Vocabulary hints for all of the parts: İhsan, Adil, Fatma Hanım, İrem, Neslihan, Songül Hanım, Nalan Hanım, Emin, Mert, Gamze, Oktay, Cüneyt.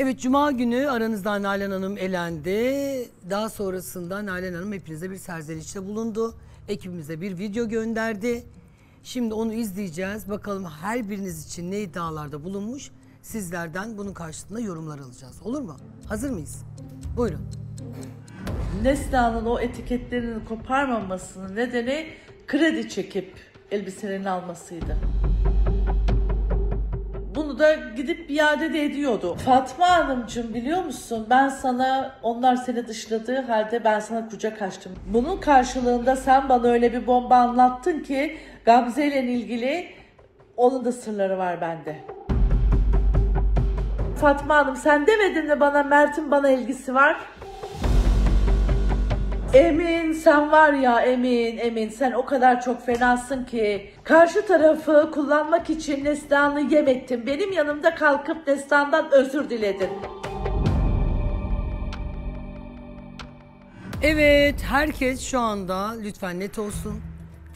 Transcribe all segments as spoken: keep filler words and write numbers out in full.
Evet, Cuma günü aranızdan Nalan Hanım elendi. Daha sonrasında Nalan Hanım hepinize bir serzenişte bulundu. Ekibimize bir video gönderdi. Şimdi onu izleyeceğiz. Bakalım her biriniz için ne iddialarda bulunmuş. Sizlerden bunun karşılığında yorumlar alacağız. Olur mu? Hazır mıyız? Buyurun. Neslihan'ın o etiketlerini koparmamasının nedeni kredi çekip elbiselerini almasıydı. Bunu da gidip iade de ediyordu. Fatma Hanımcığım, biliyor musun, ben sana, onlar seni dışladığı halde ben sana kucak açtım. Bunun karşılığında sen bana öyle bir bomba anlattın ki Gamze ile ilgili onun da sırları var bende. Fatma Hanım, sen demedin de bana Mert'in bana ilgisi var. Emin, sen var ya Emin, Emin sen o kadar çok fenasın ki karşı tarafı kullanmak için Neslihan'ı yem ettin. Benim yanımda kalkıp Neslihan'dan özür diledin. Evet, herkes şu anda lütfen net olsun.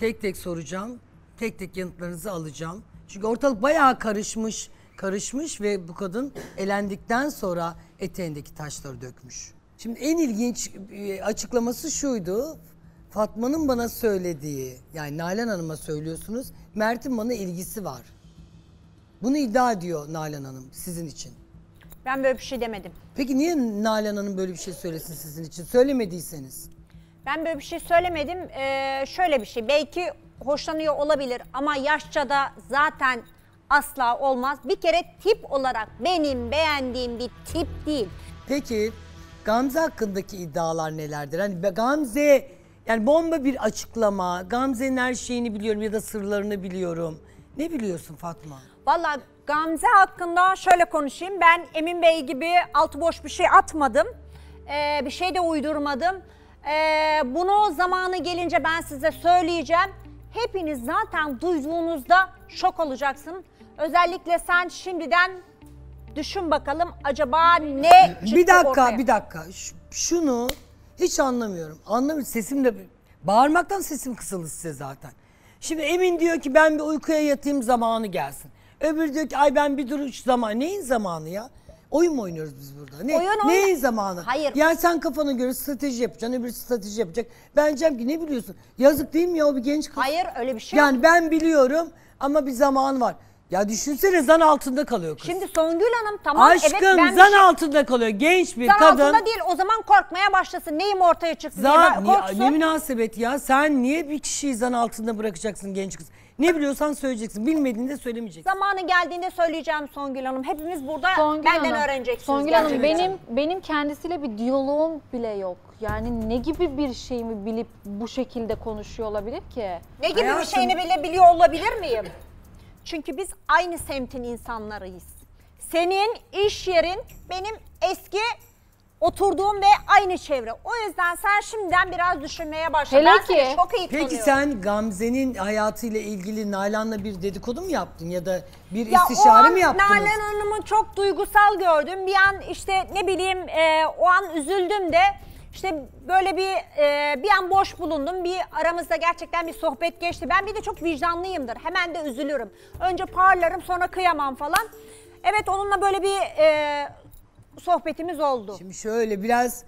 Tek tek soracağım, tek tek yanıtlarınızı alacağım. Çünkü ortalık bayağı karışmış, karışmış ve bu kadın elendikten sonra eteğindeki taşları dökmüş. Şimdi en ilginç açıklaması şuydu, Fatma'nın bana söylediği, yani Nalan Hanım'a söylüyorsunuz, Mert'in bana ilgisi var. Bunu iddia ediyor Nalan Hanım sizin için. Ben böyle bir şey demedim. Peki niye Nalan Hanım böyle bir şey söylesin sizin için, söylemediyseniz? Ben böyle bir şey söylemedim, ee, şöyle bir şey, belki hoşlanıyor olabilir ama yaşça da zaten asla olmaz. Bir kere tip olarak benim beğendiğim bir tip değil. Peki Gamze hakkındaki iddialar nelerdir? Hani Gamze, yani bomba bir açıklama, Gamze'nin her şeyini biliyorum ya da sırlarını biliyorum. Ne biliyorsun Fatma? Vallahi Gamze hakkında şöyle konuşayım, ben Emin Bey gibi altı boş bir şey atmadım, ee, bir şey de uydurmadım. Ee, bunu zamanı gelince ben size söyleyeceğim. Hepiniz zaten duyduğunuzda şok olacaksın. Özellikle sen şimdiden düşün bakalım acaba ne çıktı Bir dakika, ortaya? bir dakika. Şunu hiç anlamıyorum. Anlamıyorum. Sesim de, bağırmaktan sesim kısıldı size zaten. Şimdi Emin diyor ki ben bir uykuya yatayım zamanı gelsin. Öbürü diyor ki ay ben bir duruş zamanı. Neyin zamanı ya? Oyun mu oynuyoruz biz burada? Ne? Oyun, Neyin oyun. zamanı? Hayır. Yani sen kafana göre strateji yapacaksın, öbürü strateji yapacak. Ben diyeceğim ki ne biliyorsun? Yazık değil mi ya o bir genç kız? Hayır, öyle bir şey yani yok. Yani ben biliyorum ama bir zaman var. Ya düşünsene, zan altında kalıyor kız. Şimdi Songül Hanım tamam. Aşkım, evet, ben zan şey... altında kalıyor genç bir zan kadın. Zan altında değil, o zaman korkmaya başlasın. Neyim ortaya çıktı zan, diye korksun. Ne münasebet ya, sen niye bir kişiyi zan altında bırakacaksın genç kız? Ne biliyorsan söyleyeceksin, bilmediğinde söylemeyeceksin. Zamanı geldiğinde söyleyeceğim Songül Hanım. Hepimiz burada Songül benden Hanım. öğreneceksiniz. Songül Hanım, benim benim kendisiyle bir diyaloğum bile yok. Yani ne gibi bir şeyimi bilip bu şekilde konuşuyor olabilir ki? Ne gibi Hayatım. bir şeyini bile biliyor olabilir miyim? Çünkü biz aynı semtin insanlarıyız. Senin iş yerin benim eski oturduğum ve aynı çevre. O yüzden sen şimdiden biraz düşünmeye başla. Hele ben ki. Çok iyi Peki tanıyorum. sen Gamze'nin hayatıyla ilgili Nalan'la bir dedikodu mu yaptın ya da bir ya istişare mi yaptınız? Nalan Hanım'ı çok duygusal gördüm. Bir an işte ne bileyim e, o an üzüldüm de işte böyle bir e, bir an boş bulundum. Bir aramızda gerçekten bir sohbet geçti. Ben bir de çok vicdanlıyımdır. Hemen de üzülürüm. Önce parlarım, sonra kıyamam falan. Evet, onunla böyle bir... E, sohbetimiz oldu. Şimdi şöyle biraz,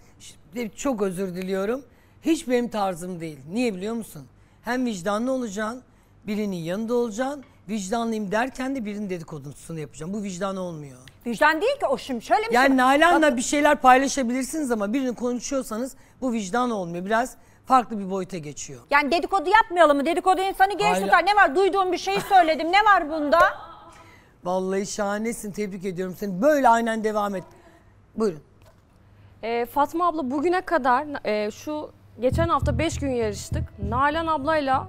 çok özür diliyorum. Hiç benim tarzım değil. Niye biliyor musun? Hem vicdanlı olacaksın, birinin yanında olacaksın. Vicdanlıyım derken de birinin dedikodusunu yapacağım. Bu vicdan olmuyor. Vicdan değil ki o, şimdi şöyle mi? Yani Nalan'la bir şeyler paylaşabilirsiniz ama birini konuşuyorsanız bu vicdan olmuyor. Biraz farklı bir boyuta geçiyor. Yani dedikodu yapmayalım mı? Dedikodu insanı genç tutar. Ne var? Duyduğum bir şeyi söyledim. Ne var bunda? Vallahi şahanesin. Tebrik ediyorum seni. Böyle aynen devam et. Buyurun. Ee, Fatma abla, bugüne kadar e, şu geçen hafta beş gün yarıştık. Nalan ablayla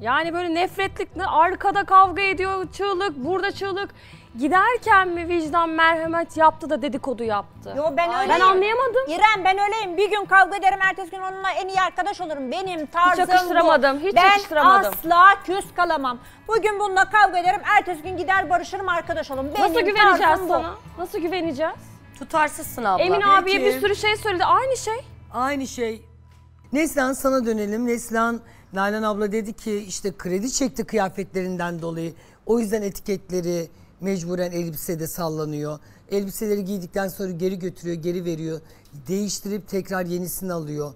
yani böyle nefretlik, arkada kavga ediyor, çığlık, burada çığlık. Giderken mi vicdan merhamet yaptı da dedikodu yaptı? Yo, ben öyleyim. Ben anlayamadım. İrem, ben öyleyim. Bir gün kavga ederim, ertesi gün onunla en iyi arkadaş olurum. Benim tarzım hiç yakıştıramadım, bu. Hiç ben yakıştıramadım. Ben asla küs kalamam. Bugün bununla kavga ederim, ertesi gün gider barışırım, arkadaş olurum. Benim Nasıl güveneceğiz bu. sana? Nasıl güveneceğiz? Tutarsızsın abla. Emin abiye bir sürü şey söyledi. Aynı şey. Aynı şey. Neslihan, sana dönelim. Neslihan, Nalan abla dedi ki işte kredi çekti kıyafetlerinden dolayı. O yüzden etiketleri mecburen elbisede sallanıyor. Elbiseleri giydikten sonra geri götürüyor, geri veriyor. Değiştirip tekrar yenisini alıyor.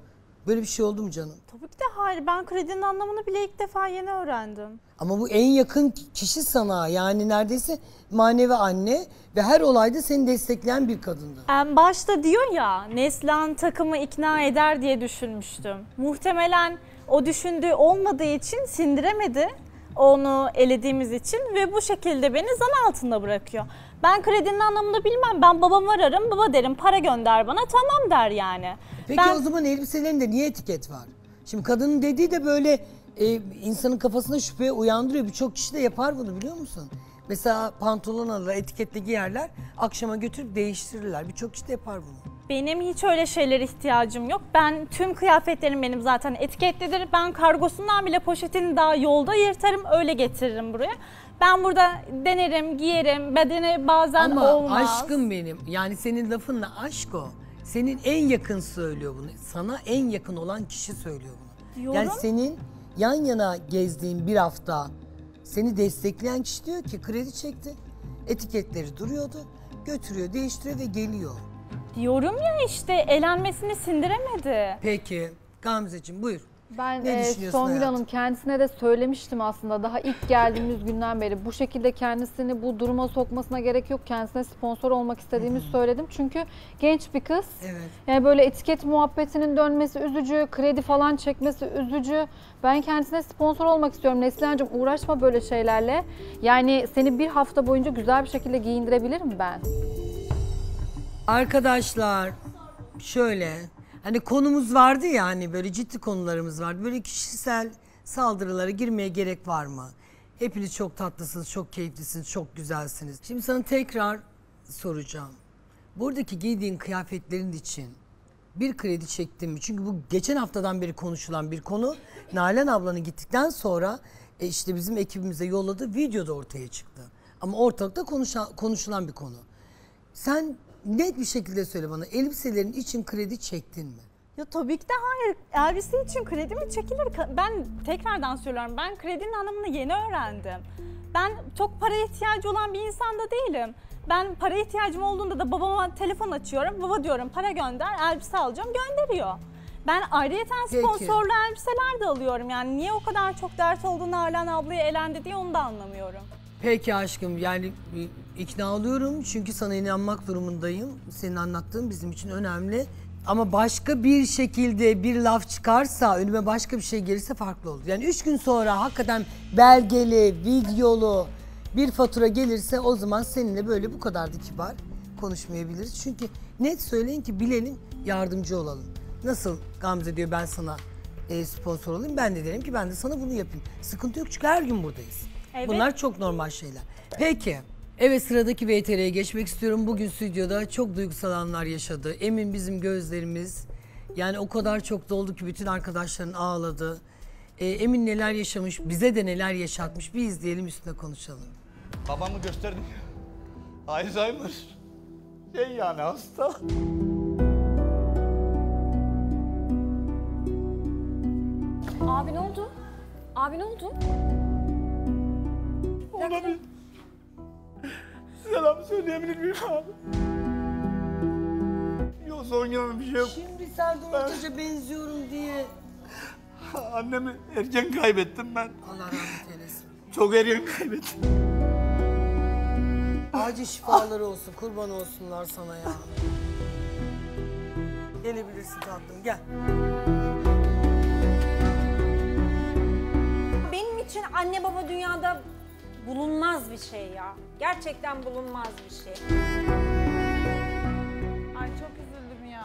Böyle bir şey oldu mu canım? Tabii ki de hayır. Ben kredinin anlamını bile ilk defa yeni öğrendim. Ama bu en yakın kişi sana. Yani neredeyse manevi anne ve her olayda seni destekleyen bir kadındı. En başta diyor ya, Neslihan takımı ikna eder diye düşünmüştüm. Muhtemelen o düşündüğü olmadığı için sindiremedi. Onu elediğimiz için ve bu şekilde beni zan altında bırakıyor. Ben kredinin anlamını bilmem. Ben babamı ararım, baba derim para gönder bana, tamam der yani. Peki ben... o zaman elbiselerinde niye etiket var? Şimdi kadının dediği de böyle e, insanın kafasına şüphe uyandırıyor. Birçok kişi de yapar bunu, biliyor musun? Mesela pantolon alırlar, etiketle giyerler, akşama götürüp değiştirirler. Birçok kişi de yapar bunu. Benim hiç öyle şeylere ihtiyacım yok. Ben tüm kıyafetlerim benim zaten etiketlidir. Ben kargosundan bile poşetini daha yolda yırtarım, öyle getiririm buraya. Ben burada denerim, giyerim, bedeni bazen ama olmaz. Ama aşkım benim, yani senin lafınla aşk o. Senin en yakın söylüyor bunu. Sana en yakın olan kişi söylüyor bunu. Yorum? Yani senin yan yana gezdiğin bir hafta seni destekleyen kişi diyor ki kredi çekti, etiketleri duruyordu, götürüyor, değiştiriyor ve geliyor. Diyorum ya işte, eğlenmesini sindiremedi. Peki Gamzeciğim buyur. Ben ne e, düşünüyorsun Songül hayatım? Hanım kendisine de söylemiştim aslında daha ilk geldiğimiz günden beri. Bu şekilde kendisini bu duruma sokmasına gerek yok. Kendisine sponsor olmak istediğimi söyledim. Çünkü genç bir kız. Evet. Yani böyle etiket muhabbetinin dönmesi üzücü, kredi falan çekmesi üzücü. Ben kendisine sponsor olmak istiyorum. Neslihan'cığım uğraşma böyle şeylerle. Yani seni bir hafta boyunca güzel bir şekilde giyindirebilirim ben. Arkadaşlar şöyle, hani konumuz vardı ya, hani böyle ciddi konularımız vardı. Böyle kişisel saldırılara girmeye gerek var mı? Hepiniz çok tatlısınız, çok keyiflisiniz, çok güzelsiniz. Şimdi sana tekrar soracağım. Buradaki giydiğin kıyafetlerin için bir kredi çektin mi? Çünkü bu geçen haftadan beri konuşulan bir konu. Nalan ablanın gittikten sonra e işte bizim ekibimize yolladığı video da ortaya çıktı. Ama ortalıkta konuşan, konuşulan bir konu. Sen... Net bir şekilde söyle bana, elbiselerin için kredi çektin mi? Ya tabii ki de hayır. Elbise için kredi mi çekilir? Ben tekrardan söylüyorum, ben kredinin anlamını yeni öğrendim. Ben çok paraya ihtiyacı olan bir insan da değilim. Ben paraya ihtiyacım olduğunda da babama telefon açıyorum. Baba diyorum para gönder, elbise alacağım, gönderiyor. Ben ayrıca sponsorlu elbiseler de alıyorum. Yani niye o kadar çok dert olduğunu Nalan ablaya elendi diye onu da anlamıyorum. Peki aşkım, yani ikna oluyorum çünkü sana inanmak durumundayım. Senin anlattığın bizim için önemli. Ama başka bir şekilde bir laf çıkarsa, önüme başka bir şey gelirse farklı olur. Yani üç gün sonra hakikaten belgeli, videolu bir fatura gelirse o zaman seninle böyle bu kadar da kibar konuşmayabiliriz. Çünkü net söyleyin ki bilelim, yardımcı olalım. Nasıl Gamze diyor ben sana sponsor olayım, ben de derim ki ben de sana bunu yapayım. Sıkıntı yok çünkü her gün buradayız. Evet. Bunlar çok normal şeyler. Peki, evet sıradaki V T R'ye geçmek istiyorum. Bugün stüdyoda çok duygusal anlar yaşadı. Emin bizim gözlerimiz, yani o kadar çok doldu ki bütün arkadaşların ağladı. Ee, Emin neler yaşamış, bize de neler yaşatmış. Bir izleyelim, üstüne konuşalım. Babamı gösterdim. Alzheimer. Şey yani hasta. Abi ne oldu? Abi ne oldu? Ona bir selam söyleyebilir miyim abi? Yok Songül bir şey yok. Şimdi sen Ortaç'a benziyorum diye. Annemi erken kaybettim ben. Allah rahmet eylesin. Çok erken kaybettim. Acil şifaları olsun, kurban olsunlar sana ya. Gelebilirsin tatlım, gel. Benim için anne baba dünyada bulunmaz bir şey ya. Gerçekten bulunmaz bir şey. Ay çok üzüldüm ya.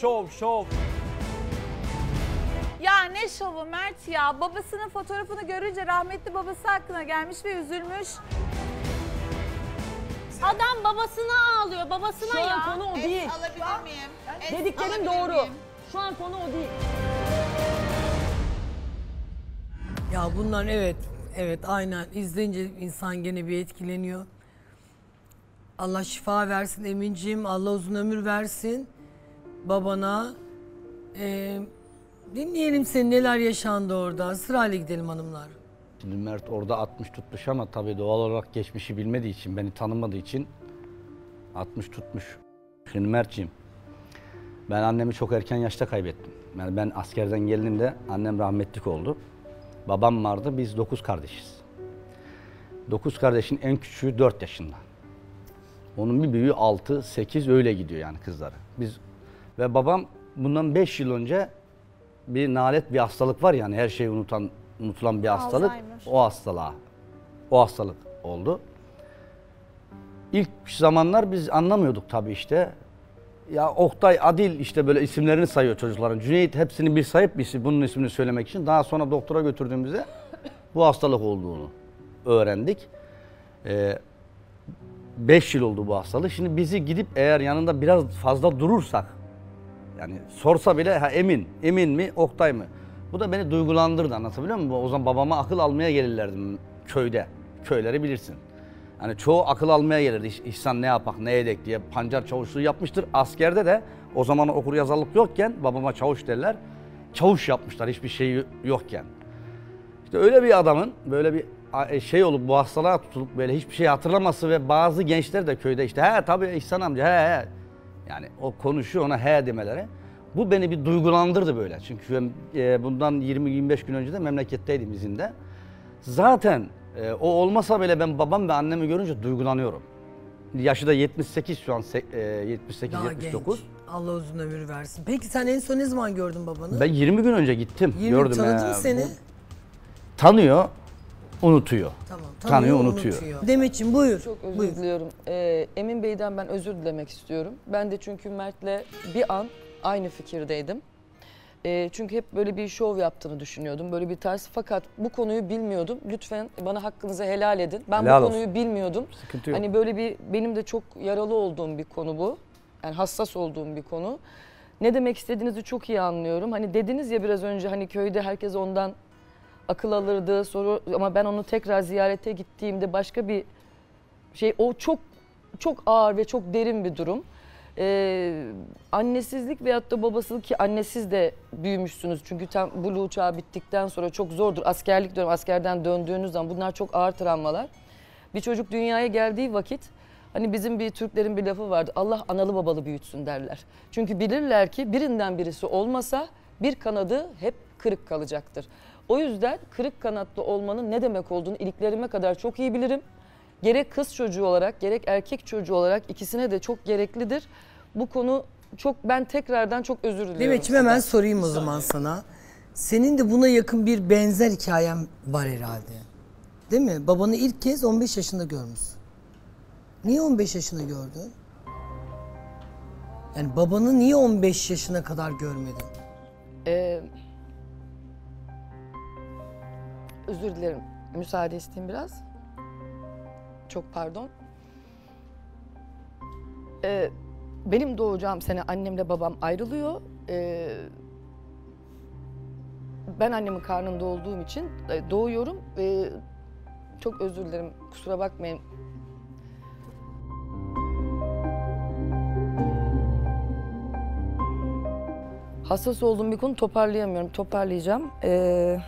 Şov şov. Ya ne şovu Mert ya. Babasının fotoğrafını görünce rahmetli babası hakkına gelmiş ve üzülmüş. Adam babasına ağlıyor. Babasına şu ya. Şu an konu o et değil. Alabilir miyim? Et dediklerim alabilir doğru. Miyim? Şu an konu o değil. Ya bunlar evet. Evet aynen, izleyince insan gene bir etkileniyor. Allah şifa versin Emin'ciğim, Allah uzun ömür versin babana. Ee, dinleyelim seni, neler yaşandı orada, sırayla gidelim hanımlar. Şimdi Mert orada atmış tutmuş ama tabii doğal olarak geçmişi bilmediği için, beni tanımadığı için altmış tutmuş. Şimdi Mert'ciğim, ben annemi çok erken yaşta kaybettim. Yani ben askerden geldiğimde annem rahmetlik oldu. Babam vardı, biz dokuz kardeşiz. Dokuz kardeşin en küçüğü dört yaşında. Onun bir büyüğü altı, sekiz öyle gidiyor yani kızları. Biz ve babam bundan beş yıl önce bir nalet bir hastalık var yani her şeyi unutan, unutulan bir hastalık. Alzheimer. O hastalığa, o hastalık oldu. İlk zamanlar biz anlamıyorduk tabii işte. Ya Oktay, Adil işte böyle isimlerini sayıyor çocukların. Cüneyt hepsini bir sayıp bir bunun ismini söylemek için. Daha sonra doktora götürdüğümüzde bu hastalık olduğunu öğrendik. Ee, beş yıl oldu bu hastalık. Şimdi bizi gidip eğer yanında biraz fazla durursak, yani sorsa bile ha Emin, Emin mi, Oktay mı? Bu da beni duygulandırdı, anlatabiliyor muyum? O zaman babama akıl almaya gelirlerdim köyde. Köyleri bilirsin. Yani çoğu akıl almaya gelirdi. İhsan ne yapak, ne edek diye pancar çavuşluğu yapmıştır. Askerde de o zaman okur yazarlık yokken babama çavuş derler. Çavuş yapmışlar hiçbir şey yokken. İşte öyle bir adamın böyle bir şey olup bu hastalığa tutulup böyle hiçbir şey hatırlaması ve bazı gençler de köyde işte he tabii İhsan amca he he. Yani o konuşuyor ona he demeleri. Bu beni bir duygulandırdı böyle. Çünkü bundan yirmi yirmi beş gün önce de memleketteydim izinde. Zaten o olmasa bile ben babam ve annemi görünce duygulanıyorum. Yaşı da yetmiş sekiz şu an, yetmiş sekiz yetmiş dokuz. Allah uzun ömür versin. Peki sen en son ne zaman gördün babanı? Ben yirmi gün önce gittim. yirmi gördüm. Tanıdı mı seni? Bu, tanıyor, unutuyor. Tamam, tanıyor, tanıyor unutuyor. unutuyor. Demetciğim buyur. Çok özür buyur. diliyorum. Ee, Emin Bey'den ben özür dilemek istiyorum. Ben de çünkü Mert'le bir an aynı fikirdeydim. E, çünkü hep böyle bir şov yaptığını düşünüyordum. Böyle bir ters, fakat bu konuyu bilmiyordum. Lütfen bana hakkınızı helal edin. Ben helal bu konuyu olsun. bilmiyordum. Sıkıntı hani yok. Böyle bir benim de çok yaralı olduğum bir konu bu. Yani hassas olduğum bir konu. Ne demek istediğinizi çok iyi anlıyorum. Hani dediniz ya biraz önce hani köyde herkes ondan akıl alırdı. Soru ama ben onu tekrar ziyarete gittiğimde başka bir şey, o çok çok ağır ve çok derin bir durum. Ee, annesizlik veyahut da babasızlık, ki annesiz de büyümüşsünüz. Çünkü tam bu uçağı bittikten sonra çok zordur. Askerlik dönemi, askerden döndüğünüz zaman bunlar çok ağır travmalar. Bir çocuk dünyaya geldiği vakit hani bizim bir Türklerin bir lafı vardı. Allah analı babalı büyütsün derler. Çünkü bilirler ki birinden birisi olmasa bir kanadı hep kırık kalacaktır. O yüzden kırık kanatlı olmanın ne demek olduğunu iliklerime kadar çok iyi bilirim. Gerek kız çocuğu olarak, gerek erkek çocuğu olarak ikisine de çok gereklidir. Bu konu çok, ben tekrardan çok özür diliyorum. Demetciğim hemen sorayım o zaman sana. Senin de buna yakın bir benzer hikayen var herhalde. Değil mi? Babanı ilk kez on beş yaşında görmüşsün. Niye on beş yaşında gördün? Yani babanı niye on beş yaşına kadar görmedin? Ee, özür dilerim. Müsaade isteyeyim biraz. Çok pardon. Ee, benim doğacağım sene annemle babam ayrılıyor. Ee, ben annemin karnında olduğum için doğuyorum. Ee, çok özür dilerim, kusura bakmayın. Hassas olduğum bir konu, toparlayamıyorum. Toparlayacağım. Ee,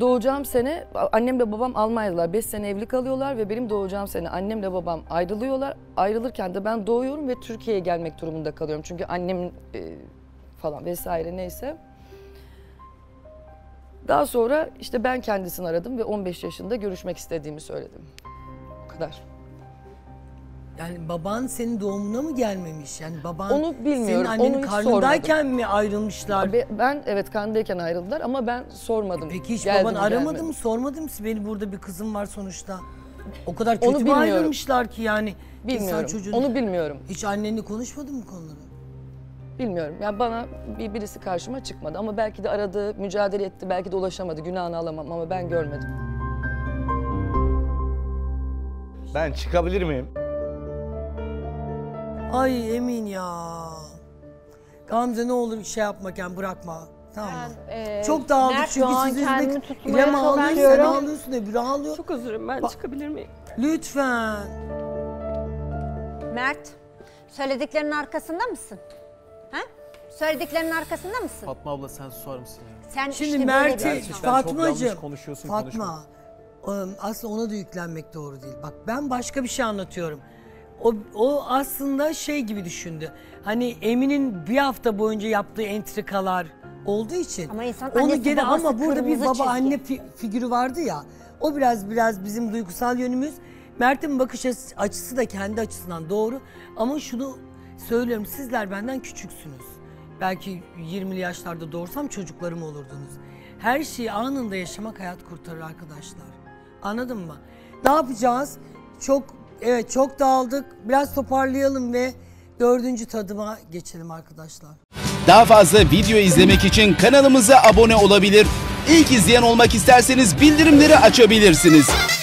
Doğacağım sene annemle babam Almanya'dalar. beş sene evli kalıyorlar ve benim doğacağım sene annemle babam ayrılıyorlar. Ayrılırken de ben doğuyorum ve Türkiye'ye gelmek durumunda kalıyorum. Çünkü annem e, falan vesaire neyse. Daha sonra işte ben kendisini aradım ve on beş yaşında görüşmek istediğimi söyledim. Bu kadar. Yani baban senin doğumuna mı gelmemiş? Yani baban onu bilmiyorum. Senin annenin onu karnındayken sormadım. Mi ayrılmışlar? Ben evet karnındayken ayrıldılar ama ben sormadım. E peki hiç geldim, baban aramadı gelmedim. Mı? Sormadı mı? Benim burada bir kızım var sonuçta. O kadar kötü mü ayrılmışlar ki yani? Bilmiyorum. Çocuğunu... Onu bilmiyorum. Hiç annenle konuşmadın mı konuları? Bilmiyorum. Yani bana bir, birisi karşıma çıkmadı ama belki de aradı, mücadele etti, belki de ulaşamadı. Günahını alamam ama ben görmedim. Ben çıkabilir miyim? Ay Emin ya. Gamze ne olur şey yapmaken bırakma. Tamam mı? E, çok dağıldık çünkü siz üzmek. İrem ağlıyor, sen ağlıyorsun, öbürü ağlıyor. Çok özürüm, ben ba çıkabilir miyim? Lütfen. Mert, söylediklerinin arkasında mısın? Ha? Söylediklerinin arkasında mısın? Fatma abla sen susar mısın? Sen şimdi işte Mert'i, Fatmacığım, Fatma, aslında ona da yüklenmek doğru değil. Bak ben başka bir şey anlatıyorum. O, o aslında şey gibi düşündü. Hani Emin'in bir hafta boyunca yaptığı entrikalar olduğu için. Ama insan onu annesi, gene, babası, ama burada bir baba çizgi. Anne fi figürü vardı ya. O biraz biraz bizim duygusal yönümüz. Mert'in bakış açısı da kendi açısından doğru. Ama şunu söylüyorum, sizler benden küçüksünüz. Belki yirmili yaşlarda doğursam çocuklarım olurdunuz. Her şeyi anında yaşamak hayat kurtarır arkadaşlar. Anladın mı? Ne yapacağız? Çok evet çok dağıldık. Biraz toparlayalım ve dördüncü tadıma geçelim arkadaşlar. Daha fazla video izlemek için kanalımıza abone olabilir. İlk izleyen olmak isterseniz bildirimleri açabilirsiniz.